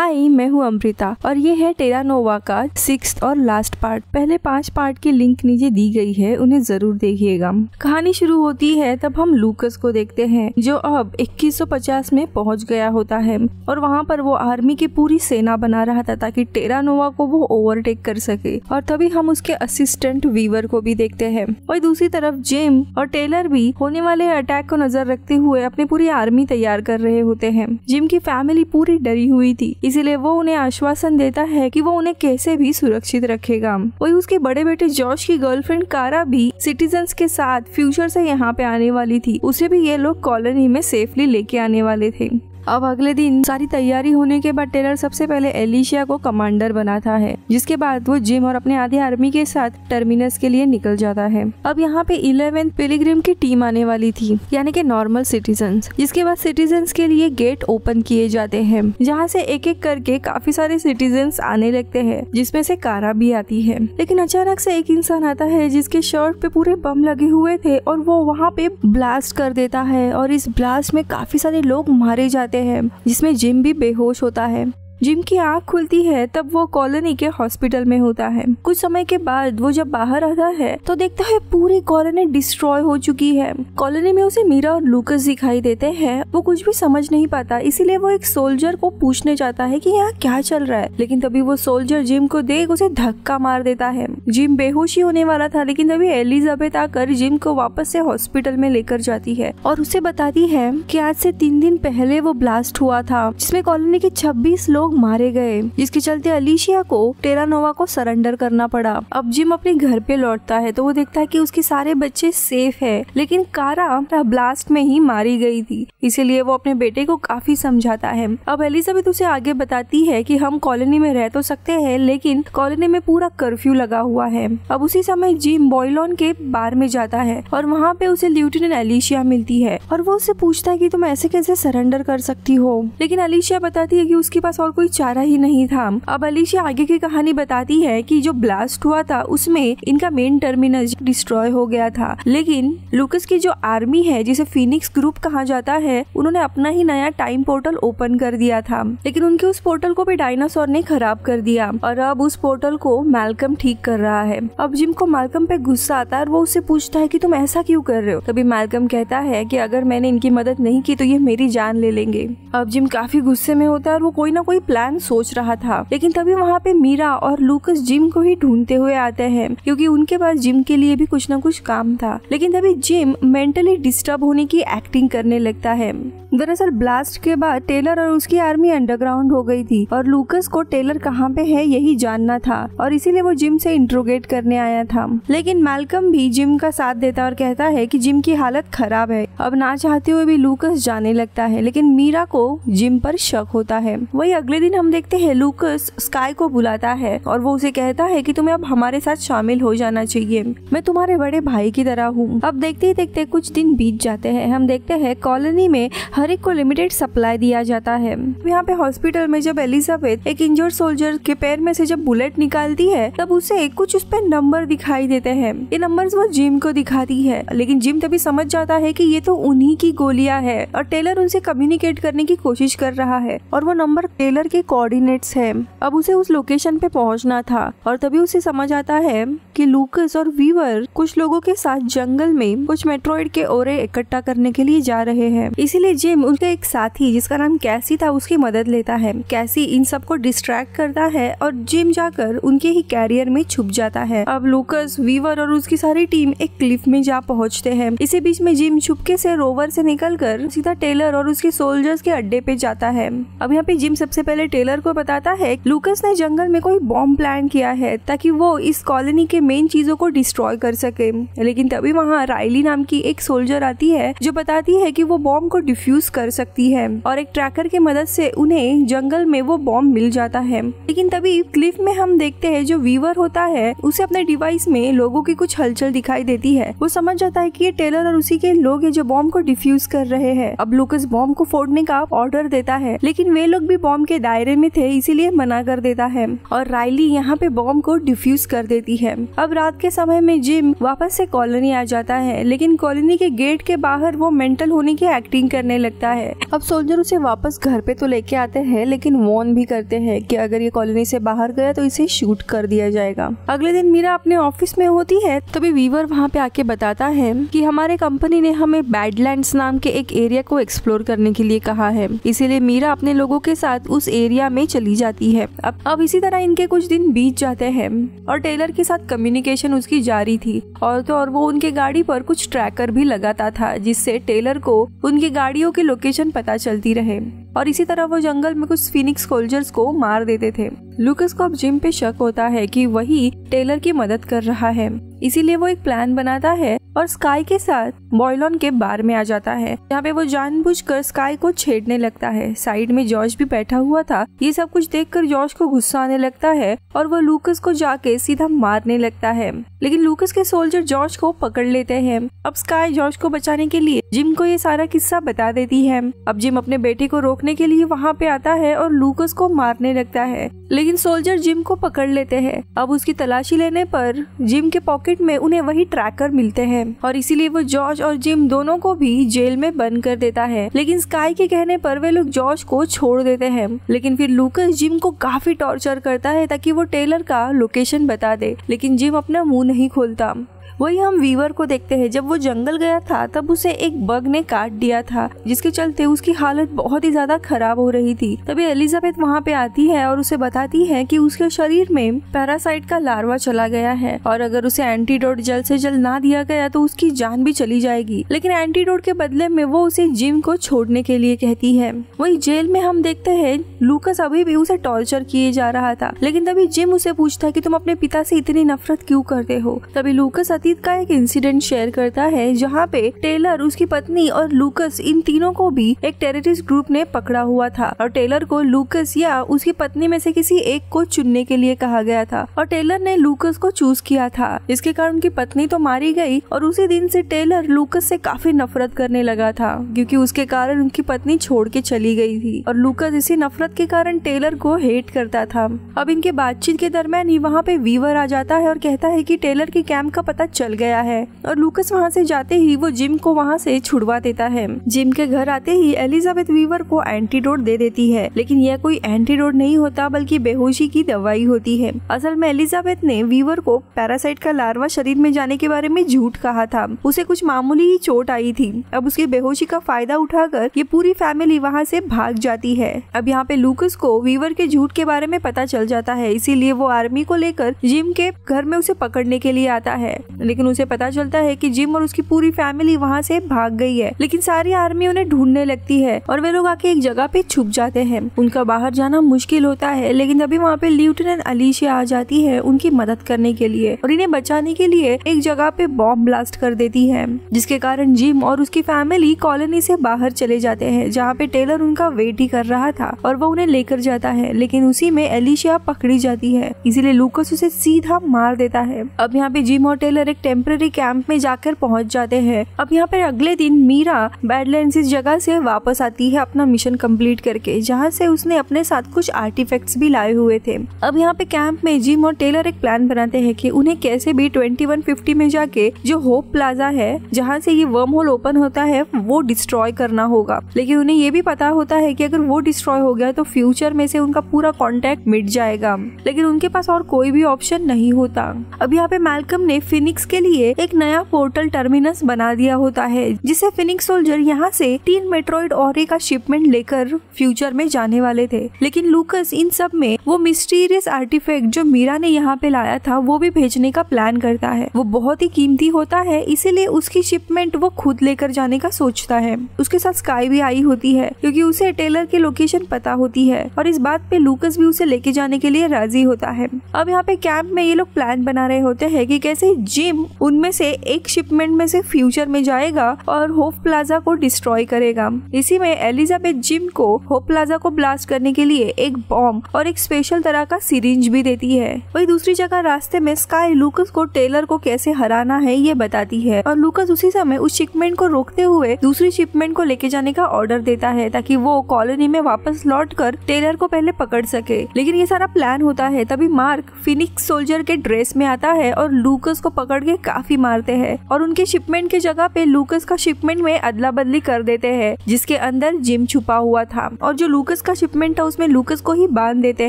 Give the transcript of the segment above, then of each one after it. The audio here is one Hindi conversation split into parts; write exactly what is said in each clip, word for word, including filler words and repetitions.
हाय, मैं हूँ अमृता और ये है टेरा नोवा का सिक्स्थ और लास्ट पार्ट। पहले पांच पार्ट की लिंक नीचे दी गई है, उन्हें जरूर देखिएगा। कहानी शुरू होती है तब हम लूकस को देखते हैं जो अब इक्कीस सौ पचास में पहुंच गया होता है और वहाँ पर वो आर्मी की पूरी सेना बना रहा था ताकि टेरा नोवा को वो ओवरटेक कर सके। और तभी हम उसके असिस्टेंट वीवर को भी देखते हैं। और दूसरी तरफ जिम और टेलर भी होने वाले अटैक को नजर रखते हुए अपनी पूरी आर्मी तैयार कर रहे होते हैं। जिम की फैमिली पूरी डरी हुई थी, इसीलिए वो उन्हें आश्वासन देता है कि वो उन्हें कैसे भी सुरक्षित रखेगा। वही उसके बड़े बेटे जॉश की गर्लफ्रेंड कारा भी सिटीजन्स के साथ फ्यूचर से यहाँ पे आने वाली थी, उसे भी ये लोग कॉलोनी में सेफली लेके आने वाले थे। अब अगले दिन सारी तैयारी होने के बाद टेलर सबसे पहले एलिशिया को कमांडर बनाता है, जिसके बाद वो जिम और अपने आधे आर्मी के साथ टर्मिनस के लिए निकल जाता है। अब यहाँ पे इलेवेंथ पिलग्रिम की टीम आने वाली थी, यानी कि नॉर्मल सिटीजन्स, जिसके बाद सिटीजन्स के लिए गेट ओपन किए जाते हैं, जहाँ से एक एक करके काफी सारे सिटीजन्स आने लगते हैं, जिसमें से कारा भी आती है। लेकिन अचानक से एक इंसान आता है जिसके शर्ट पे पूरे बम लगे हुए थे और वो वहाँ पे ब्लास्ट कर देता है और इस ब्लास्ट में काफी सारे लोग मारे जाते है, जिसमें जिम भी बेहोश होता है। जिम की आंख खुलती है तब वो कॉलोनी के हॉस्पिटल में होता है। कुछ समय के बाद वो जब बाहर आता है तो देखता है पूरी कॉलोनी डिस्ट्रॉय हो चुकी है। कॉलोनी में उसे मीरा और लूकस दिखाई देते हैं। वो कुछ भी समझ नहीं पाता, इसीलिए वो एक सोल्जर को पूछने जाता है कि यहाँ क्या चल रहा है। लेकिन तभी वो सोल्जर जिम को देख उसे धक्का मार देता है। जिम बेहोशी होने वाला था, लेकिन तभी एलिजाबेथ आकर जिम को वापस से हॉस्पिटल में लेकर जाती है और उसे बताती है कि आज से तीन दिन पहले वो ब्लास्ट हुआ था, जिसमें कॉलोनी के छब्बीस लोग मारे गए, जिसके चलते अलीशिया को टेरा नोवा को सरेंडर करना पड़ा। अब जिम अपने घर पे लौटता है तो वो देखता है कि उसके सारे बच्चे सेफ है, लेकिन कारा ब्लास्ट में ही मारी गई थी, इसीलिए वो अपने बेटे को काफी समझाता है। अब एलिजाबेथ उसे आगे बताती है कि हम कॉलोनी में रह तो सकते हैं, लेकिन कॉलोनी में पूरा कर्फ्यू लगा हुआ है। अब उसी समय जिम बॉयलॉन के बार में जाता है और वहाँ पे उसे लेफ्टिनेंट अलीशिया मिलती है और वो उससे पूछता है कि तुम ऐसे कैसे सरेंडर कर सकती हो। लेकिन अलीशिया बताती है कि उसके पास और कोई चारा ही नहीं था। अब अलीशिया आगे की कहानी बताती है कि जो ब्लास्ट हुआ था उसमें इनका मेन टर्मिनस डिस्ट्रॉय हो गया था, लेकिन लूकस की जो आर्मी है, जिसे फीनिक्स ग्रुप कहा जाता है, उन्होंने अपना ही नया टाइम पोर्टल ओपन कर दिया था, लेकिन उनके उस पोर्टल को भी डायनासोर ने खराब कर दिया और अब उस पोर्टल को मैल्कम ठीक कर रहा है। अब जिम को मैल्कम पे गुस्सा आता है और वो उससे पूछता है कि तुम ऐसा क्यों कर रहे हो। तभी मैल्कम कहता है कि अगर मैंने इनकी मदद नहीं की तो ये मेरी जान ले लेंगे। अब जिम काफी गुस्से में होता है और वो कोई ना कोई प्लान सोच रहा था, लेकिन तभी वहाँ पे मीरा और लूकस जिम को ही ढूंढते हुए आते हैं, क्योंकि उनके पास जिम के लिए भी कुछ ना कुछ काम था। लेकिन तभी जिम मेंटली डिस्टर्ब होने की एक्टिंग करने लगता है। दरअसल ब्लास्ट के बाद टेलर और उसकी आर्मी अंडरग्राउंड हो गई थी और लूकस को टेलर कहाँ पे है यही जानना था और इसीलिए वो जिम से इंट्रोगेट करने आया था। लेकिन मैल्कम भी जिम का साथ देता और कहता है कि जिम की हालत खराब है। अब ना चाहते हुए भी लूकस जाने लगता है, लेकिन मीरा को जिम पर शक होता है। वही अगले दिन हम देखते हैं लूकस स्काई को बुलाता है और वो उसे कहता है कि तुम्हें अब हमारे साथ शामिल हो जाना चाहिए, मैं तुम्हारे बड़े भाई की तरह हूँ। अब देखते ही देखते कुछ दिन बीत जाते हैं। हम देखते हैं कॉलोनी में हर एक को लिमिटेड सप्लाई दिया जाता है। यहाँ पे हॉस्पिटल में जब एलिजाबेथ एक इंजर्ड सोल्जर के पैर में से जब बुलेट निकालती है तब उसे कुछ उस पर नंबर दिखाई देते हैं। ये नंबर वो जिम को दिखाती है, लेकिन जिम तभी समझ जाता है कि ये तो उन्हीं की गोलियां है और टेलर उनसे कम्युनिकेट करने की कोशिश कर रहा है और वो नंबर टेलर के कोऑर्डिनेट्स हैं। अब उसे उस लोकेशन पे पहुंचना था और तभी उसे समझ आता है कि लूकस और वीवर कुछ लोगों के साथ जंगल में कुछ मेट्रोइड के ओरे इकट्ठा करने के लिए जा रहे हैं, इसीलिए जिम उनका एक साथी जिसका नाम कैसी था उसकी मदद लेता है। कैसी इन सबको डिस्ट्रैक्ट करता है और जिम जाकर उनके ही कैरियर में छुप जाता है। अब लूकस, वीवर और उसकी सारी टीम एक क्लिफ में जा पहुँचते हैं। इसी बीच में जिम छुपके से रोवर से निकलकर सीधा टेलर और उसके सोल्जर्स के अड्डे पे जाता है। अब यहाँ पे जिम सबसे पहले टेलर को बताता है लूकस ने जंगल में कोई बॉम्ब प्लान किया है ताकि वो इस कॉलोनी के मेन चीजों को डिस्ट्रॉय कर सके। लेकिन तभी वहाँ राइली नाम की एक सोल्जर आती है जो बताती है कि वो बॉम्ब को डिफ्यूज कर सकती है और एक ट्रैकर की मदद से उन्हें जंगल में वो बॉम्ब मिल जाता है। लेकिन तभी क्लिफ में हम देखते हैं जो वीवर होता है उसे अपने डिवाइस में लोगों की कुछ हलचल दिखाई देती है। वो समझ जाता है कि ये टेलर और उसी के लोग है जो बॉम्ब को डिफ्यूज कर रहे हैं। अब लूकस बॉम्ब को फोड़ने का ऑर्डर देता है, लेकिन वे लोग भी बॉम्ब के दायरे में थे इसीलिए मना कर देता है और राइली यहाँ पे बॉम्ब को डिफ्यूज कर देती है। अब रात के समय में जिम वापस से कॉलोनी आ जाता है लेकिन कॉलोनी के गेट के बाहर वो मेंटल होने की एक्टिंग करने लगता है। अब सोल्जर उसे वापस घर पे तो लेके आते हैं लेकिन वॉर्न भी करते हैं कि अगर ये कॉलोनी से बाहर गया तो इसे शूट कर दिया जाएगा। अगले दिन मीरा अपने ऑफिस में होती है तभी वीवर वहाँ पे आके बताता है कि हमारे कंपनी ने हमें बैडलैंड्स नाम के एक एरिया को एक्सप्लोर करने के लिए कहा है, इसीलिए मीरा अपने लोगों के साथ उस एरिया में चली जाती है। अब अब इसी तरह इनके कुछ दिन बीत जाते हैं और टेलर के साथ कम्युनिकेशन उसकी जारी थी और तो और वो उनके गाड़ी पर कुछ ट्रैकर भी लगाता था जिससे टेलर को उनकी गाड़ियों की लोकेशन पता चलती रहे और इसी तरह वो जंगल में कुछ फिनिक्स सोल्जर्स को मार देते थे। लुकस को अब जिम पे शक होता है कि वही टेलर की मदद कर रहा है, इसीलिए वो एक प्लान बनाता है और स्काई के साथ बॉयलॉन के बार में आ जाता है जहाँ पे वो जानबूझकर स्काई को छेड़ने लगता है। साइड में जॉर्ज भी बैठा हुआ था। ये सब कुछ देखकर जॉर्ज को गुस्सा आने लगता है और वो लुकस को जाके सीधा मारने लगता है लेकिन लुकस के सोल्जर जॉर्ज को पकड़ लेते हैं। अब स्काई जॉर्ज को बचाने के लिए जिम को ये सारा किस्सा बता देती है। अब जिम अपने बेटे को रोकने के लिए वहाँ पे आता है और लुकस को मारने लगता है लेकिन सोल्जर जिम को पकड़ लेते हैं। अब उसकी तलाशी लेने पर जिम के पॉकेट में उन्हें वही ट्रैकर मिलते हैं और इसीलिए वो जॉर्ज और जिम दोनों को भी जेल में बंद कर देता है लेकिन स्काई के कहने पर वे लोग जॉर्ज को छोड़ देते हैं लेकिन फिर लुकस जिम को काफी टॉर्चर करता है ताकि वो टेलर का लोकेशन बता दे लेकिन जिम अपना मुंह नहीं खोलता। वही हम वीवर को देखते हैं। जब वो जंगल गया था तब उसे एक बग ने काट दिया था जिसके चलते उसकी हालत बहुत ही ज्यादा खराब हो रही थी। तभी एलिजाबेथ वहाँ पे आती है और उसे बताती है कि उसके शरीर में पैरासाइट का लार्वा चला गया है और अगर उसे एंटीडोट जल्द से जल्द ना दिया गया तो उसकी जान भी चली जाएगी लेकिन एंटीडोट के बदले में वो उसे जिम को छोड़ने के लिए कहती है। वही जेल में हम देखते है लुकस अभी भी उसे टॉर्चर किए जा रहा था लेकिन तभी जिम उसे पूछता कि तुम अपने पिता से इतनी नफरत क्यों करते हो। तभी लुकस का एक इंसिडेंट शेयर करता है जहाँ पे टेलर उसकी पत्नी और लुकस इन तीनों को भी एक टेररिस्ट ग्रुप ने पकड़ा हुआ था और टेलर को लुकस या उसकी पत्नी में से किसी एक को चुनने के लिए कहा गया था और टेलर ने लुकस को चूज किया था जिसके कारण उनकी पत्नी तो मारी गई और उसी दिन से टेलर लुकस से काफी नफरत करने लगा था क्योंकि उसके कारण उनकी पत्नी छोड़ के चली गई थी और लुकस इसी नफरत के कारण टेलर को हेट करता था। अब इनके बातचीत के दरम्यान ही वहाँ पे वीवर आ जाता है और कहता है कि टेलर के कैंप का पता चल गया है और लुकस वहाँ से जाते ही वो जिम को वहाँ से छुड़वा देता है। जिम के घर आते ही एलिजाबेथ वीवर को एंटीडोट दे देती है लेकिन यह कोई एंटीडोट नहीं होता बल्कि बेहोशी की दवाई होती है। असल में एलिजाबेथ ने वीवर को पैरासाइट का लार्वा शरीर में जाने के बारे में झूठ कहा था। उसे कुछ मामूली ही चोट आई थी। अब उसकी बेहोशी का फायदा उठाकर ये पूरी फैमिली वहाँ से भाग जाती है। अब यहाँ पे लुकस को वीवर के झूठ के बारे में पता चल जाता है इसीलिए वो आर्मी को लेकर जिम के घर में उसे पकड़ने के लिए आता है लेकिन उसे पता चलता है कि जिम और उसकी पूरी फैमिली वहाँ से भाग गई है लेकिन सारी आर्मी उन्हें ढूंढने लगती है और वे लोग आके एक जगह पे छुप जाते हैं। उनका बाहर जाना मुश्किल होता है लेकिन तभी वहाँ पे लेफ्टिनेंट अलीशिया आ जाती है उनकी मदद करने के लिए और इन्हें बचाने के लिए एक जगह पे बॉम्ब ब्लास्ट कर देती है जिसके कारण जिम और उसकी फैमिली कॉलोनी से बाहर चले जाते हैं जहाँ पे टेलर उनका वेट ही कर रहा था और वो उन्हें लेकर जाता है लेकिन उसी में एलिशिया पकड़ी जाती है इसीलिए लुकस उसे सीधा मार देता है। अब यहाँ पे जिम और टेलर एक टेम्पररी कैंप में जाकर पहुंच जाते हैं। अब यहाँ पर अगले दिन मीरा बैडलैंड्स इस जगह से वापस आती है अपना मिशन कंप्लीट करके जहाँ से उसने अपने साथ कुछ आर्टिफैक्ट्स भी लाए हुए थे। अब यहाँ पे कैंप में जिम और टेलर एक प्लान बनाते हैं कि उन्हें कैसे भी ट्वेंटी वन फिफ्टी में जाके जो होप प्लाजा है जहाँ से ये वर्म होल ओपन होता है वो डिस्ट्रॉय करना होगा लेकिन उन्हें ये भी पता होता है कि अगर वो डिस्ट्रॉय हो गया तो फ्यूचर में से उनका पूरा कॉन्टेक्ट मिट जाएगा लेकिन उनके पास और कोई भी ऑप्शन नहीं होता। अब यहाँ पे मैल्कम ने फिनिक्स के लिए एक नया पोर्टल टर्मिनस बना दिया होता है जिसे फिनिक्स सोल्जर यहाँ से तीन मेट्रोइड और का शिपमेंट लेकर फ्यूचर में जाने वाले थे लेकिन लुकस इन सब में वो मिस्टीरियस आर्टिफैक्ट जो मीरा ने यहाँ पे लाया था वो भी भेजने का प्लान करता है। वो बहुत ही कीमती होता है इसीलिए उसकी शिपमेंट वो खुद लेकर जाने का सोचता है। उसके साथ स्काई भी आई होती है क्योंकि उसे टेलर की लोकेशन पता होती है और इस बात पे लुकस भी उसे लेके जाने के लिए राजी होता है। अब यहाँ पे कैंप में ये लोग प्लान बना रहे होते है की कैसे जिम टीम उनमें से एक शिपमेंट में से फ्यूचर में जाएगा और होप प्लाजा को डिस्ट्रॉय करेगा। इसी में एलिजाबेथ जिम को होप प्लाजा को ब्लास्ट करने के लिए एक बॉम्ब और एक स्पेशल तरह का सिरिंज भी देती है। वही दूसरी जगह रास्ते में स्काई लूकस को टेलर को कैसे हराना है ये बताती है और लूकस उसी समय उस शिपमेंट को रोकते हुए दूसरी शिपमेंट को लेके जाने का ऑर्डर देता है ताकि वो कॉलोनी में वापस लौटकर टेलर को पहले पकड़ सके। लेकिन ये सारा प्लान होता है तभी मार्क फिनिक्स सोल्जर के ड्रेस में आता है और लूकस को पकड़ के काफी मारते हैं और उनके शिपमेंट के जगह पे लूकस का शिपमेंट में अदला बदली कर देते हैं जिसके अंदर जिम छुपा हुआ था और जो लूकस का शिपमेंट था उसमें लूकस को ही बांध देते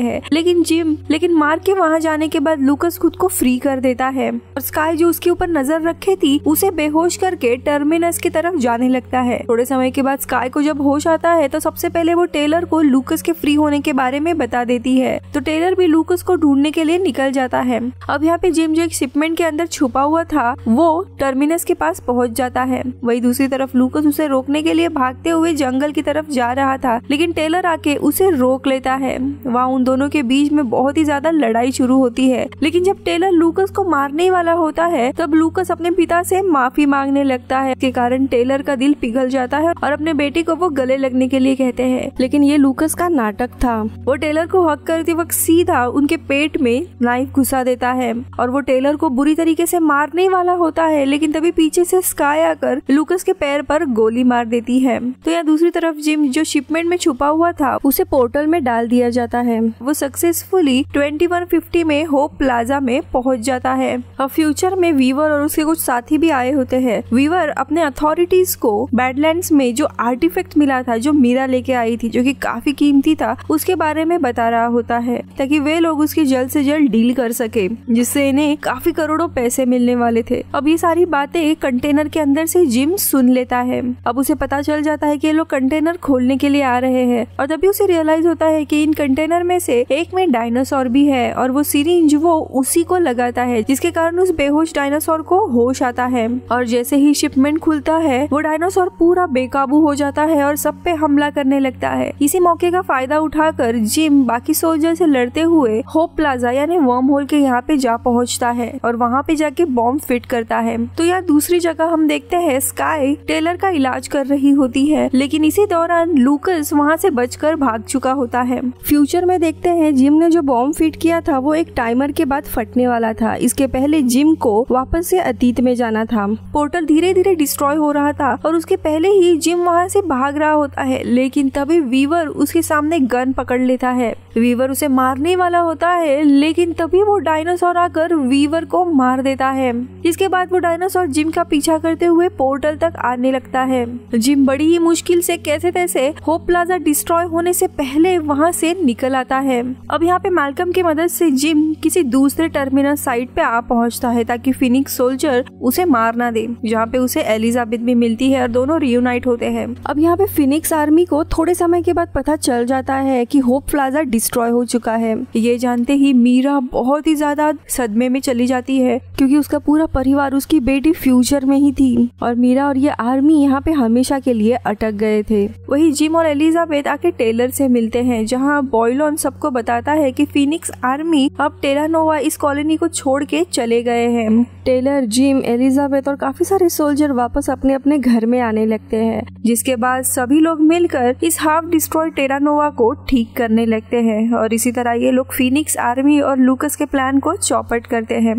हैं। लेकिन जिम लेकिन मार्क के वहाँ जाने के बाद लूकस खुद को फ्री कर देता है और स्काई जो उसके ऊपर नजर रखे थी उसे बेहोश करके टर्मिनस की तरफ जाने लगता है। थोड़े समय के बाद स्काई को जब होश आता है तो सबसे पहले वो टेलर को लूकस के फ्री होने के बारे में बता देती है तो टेलर भी लूकस को ढूंढने के लिए निकल जाता है। अब यहाँ पे जिम जो एक शिपमेंट के अंदर छुपा हुआ था वो टर्मिनस के पास पहुँच जाता है। वही दूसरी तरफ लूकस उसे रोकने के लिए भागते हुए जंगल की तरफ जा रहा था लेकिन टेलर आके उसे रोक लेता है। वहाँ उन दोनों के बीच में बहुत ही ज्यादा लड़ाई शुरू होती है लेकिन जब टेलर लूकस को मारने वाला होता है तब लूकस अपने पिता से माफी मांगने लगता है। इसके कारण टेलर का दिल पिघल जाता है और अपने बेटे को वो गले लगने के लिए कहते हैं लेकिन ये लूकस का नाटक था। वो टेलर को हक करते वक्त सीधा उनके पेट में नाइफ घुसा देता है और वो टेलर को बुरी तरीके से मारने वाला होता है लेकिन तभी पीछे से स्काई आकर लूकस के पैर पर गोली मार देती है। तो यहाँ दूसरी तरफ जिम जो शिपमेंट में छुपा हुआ था उसे पोर्टल में डाल दिया जाता है। वो सक्सेसफुली ट्वेंटी वन फिफ्टी में होप प्लाजा में पहुंच जाता है और फ्यूचर में वीवर और उसके कुछ साथी भी आए होते हैं। वीवर अपने अथॉरिटीज को बैडलैंड्स में जो आर्टिफैक्ट मिला था जो मीरा लेके आई थी जो कि काफी कीमती था उसके बारे में बता रहा होता है ताकि वे लोग उसकी जल्द से जल्द डील कर सके जिससे इन्हें काफी करोड़ों पैसे मिलने वाले थे। अब ये सारी बातें कंटेनर के अंदर से जिम सुन लेता है। अब उसे पता चल जाता है कि ये लोग कंटेनर खोलने के लिए आ रहे हैं और तभी उसे रियलाइज होता है कि इन कंटेनर में से एक में डायनासोर भी है और वो सिरिंज वो उसी को लगाता है जिसके कारण उस बेहोश डायनासोर को होश आता है और जैसे ही शिपमेंट खुलता है वो डायनासोर पूरा बेकाबू हो जाता है और सब पे हमला करने लगता है। इसी मौके का फायदा उठाकर जिम बाकी सोल्जर से लड़ते हुए होप प्लाजा यानी वर्म होल के यहाँ पे जा पहुँचता है और वहाँ पे जाके बॉम्ब फिट करता है। तो यहाँ दूसरी जगह हम देखते हैं स्काई टेलर का इलाज कर रही होती है लेकिन इसी दौरान लूकस वहाँ से बचकर भाग चुका होता है। फ्यूचर में देखते हैं जिम ने जो बॉम्ब फिट किया था वो एक टाइमर के बाद फटने वाला था। इसके पहले जिम को वापस से अतीत में जाना था। पोर्टल धीरे धीरे डिस्ट्रॉय हो रहा था और उसके पहले ही जिम वहाँ से भाग रहा होता है लेकिन तभी वीवर उसके सामने गन पकड़ लेता है। वीवर उसे मारने वाला होता है लेकिन तभी वो डायनासोर आकर वीवर को मार देता है। इसके बाद वो डायनासोर जिम का पीछा करते हुए पोर्टल तक आने लगता है। जिम बड़ी ही मुश्किल से कैसे तैसे होप प्लाजा डिस्ट्रॉय होने से पहले वहाँ से निकल आता है। अब यहाँ पे मालकम की मदद से जिम किसी दूसरे टर्मिनस साइट पे आ पहुँचता है ताकि फिनिक्स सोल्जर उसे मार ना दे जहाँ पे उसे एलिजाबेथ भी मिलती है और दोनों रियूनाइट होते हैं। अब यहाँ पे फिनिक्स आर्मी को थोड़े समय के बाद पता चल जाता है कि होप प्लाजा डिस्ट्रॉय हो चुका है। ये जानते ही मीरा बहुत ही ज्यादा सदमे में चली जाती है क्योंकि उसका पूरा परिवार उसकी बेटी फ्यूचर में ही थी और मीरा और ये आर्मी यहाँ पे हमेशा के लिए अटक गए थे। वही जिम और एलिजाबेथ आके टेलर से मिलते हैं जहाँ बॉयलॉन सबको बताता है कि फिनिक्स आर्मी अब टेरा नोवा इस कॉलोनी को छोड़ के चले गए हैं। टेलर जिम एलिजाबेथ और काफी सारे सोल्जर वापस अपने अपने घर में आने लगते हैं जिसके बाद सभी लोग मिलकर इस हाफ डिस्ट्रॉय टेरा नोवा को ठीक करने लगते हैं और इसी तरह ये लोग फिनिक्स आर्मी और लूकस के प्लान को चौपट करते हैं।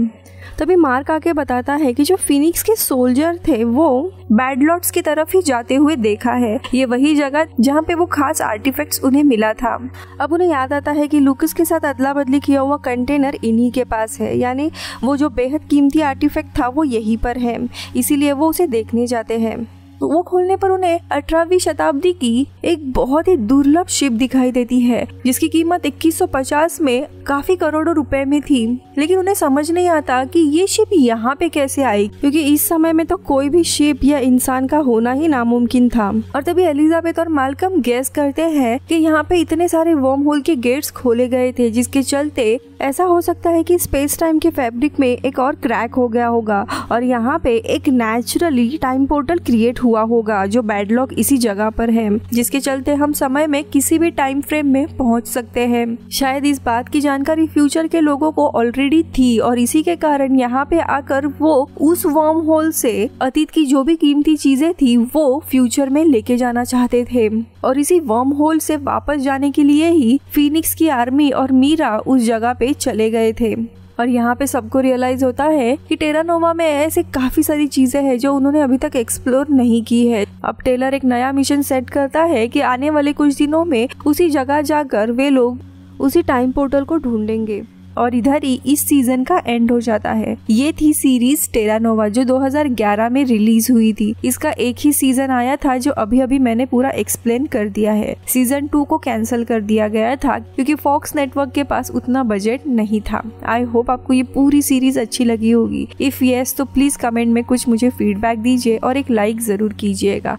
तभी मार्क आके बताता है कि जो फिनिक्स के सोल्जर थे वो बैडलॉट्स की तरफ ही जाते हुए देखा है। ये वही जगह जहाँ पे वो खास आर्टिफैक्ट्स उन्हें मिला था। अब उन्हें याद आता है कि लूकस के साथ अदला बदली किया हुआ कंटेनर इन्हीं के पास है यानी वो जो बेहद कीमती आर्टिफैक्ट था वो यहीं पर है इसीलिए वो उसे देखने जाते हैं। तो वो खोलने पर उन्हें अठारहवीं शताब्दी की एक बहुत ही दुर्लभ शिप दिखाई देती है जिसकी कीमत इक्कीस सौ पचास में काफी करोड़ों रुपए में थी लेकिन उन्हें समझ नहीं आता कि ये शिप यहाँ पे कैसे आई क्योंकि इस समय में तो कोई भी शिप या इंसान का होना ही नामुमकिन था। और तभी एलिजाबेथ और मालकम गैस करते हैं कि यहाँ पे इतने सारे वर्म होल के गेट्स खोले गए थे जिसके चलते ऐसा हो सकता है कि स्पेस टाइम के फैब्रिक में एक और क्रैक हो गया होगा और यहाँ पे एक नेचुरली टाइम पोर्टल क्रिएट हुआ हुआ होगा जो बैडलॉक इसी जगह पर है, जिसके चलते हम समय में किसी भी टाइम फ्रेम में पहुंच सकते हैं। शायद इस बात की जानकारी फ्यूचर के लोगों को ऑलरेडी थी और इसी के कारण यहाँ पे आकर वो उस वर्म होल से अतीत की जो भी कीमती चीजें थी वो फ्यूचर में लेके जाना चाहते थे। और इसी वर्म होल से वापस जाने के लिए ही फीनिक्स की आर्मी और मीरा उस जगह पे चले गए थे। और यहाँ पे सबको रियलाइज होता है कि टेरा नोवा में ऐसे काफी सारी चीजें हैं जो उन्होंने अभी तक एक्सप्लोर नहीं की है। अब टेलर एक नया मिशन सेट करता है कि आने वाले कुछ दिनों में उसी जगह जाकर वे लोग उसी टाइम पोर्टल को ढूंढेंगे। और इधर ही इस सीजन का एंड हो जाता है। ये थी सीरीज टेरा नोवा जो दो हज़ार ग्यारह में रिलीज हुई थी। इसका एक ही सीजन आया था जो अभी अभी मैंने पूरा एक्सप्लेन कर दिया है। सीजन टू को कैंसिल कर दिया गया था क्योंकि फॉक्स नेटवर्क के पास उतना बजट नहीं था। आई होप आपको ये पूरी सीरीज अच्छी लगी होगी। इफ येस तो प्लीज कमेंट में कुछ मुझे फीडबैक दीजिए और एक लाइक जरूर कीजिएगा।